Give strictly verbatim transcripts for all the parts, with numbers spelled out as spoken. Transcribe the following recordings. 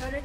Turret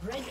Red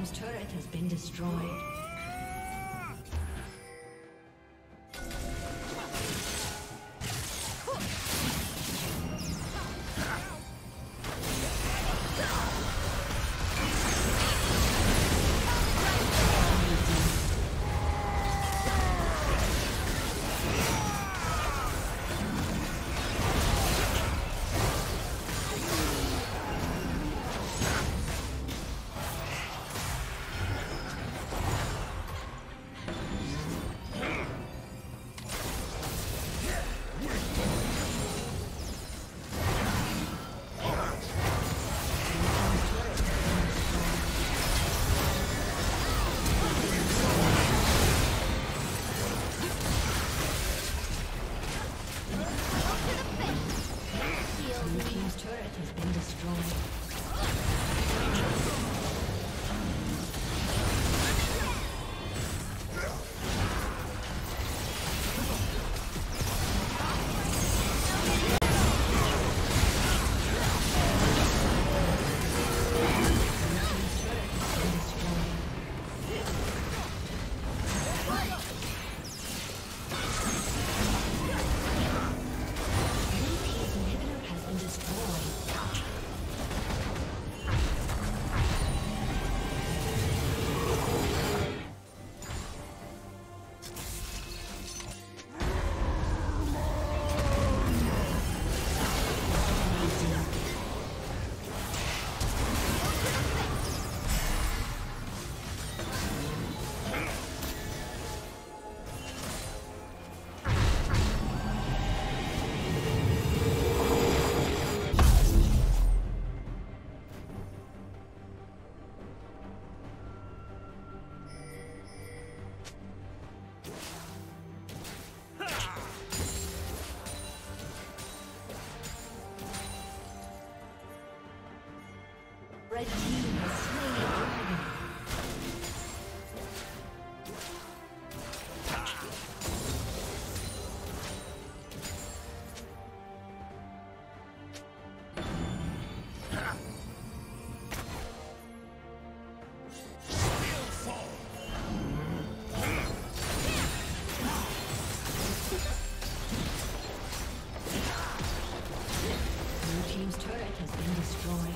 His turret has been destroyed. team's turret has been destroyed. Red team has slain the dragon. Blue team's turret has been destroyed.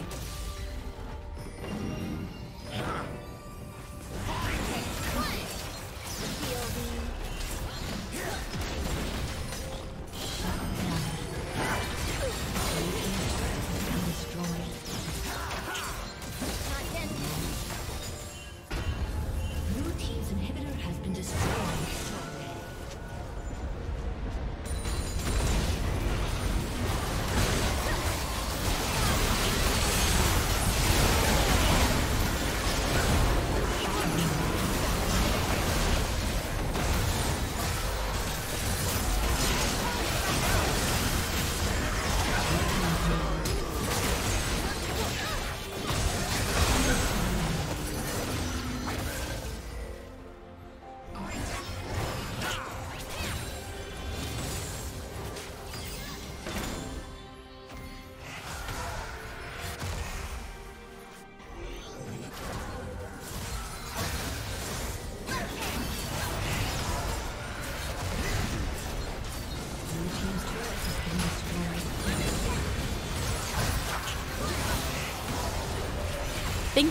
Thank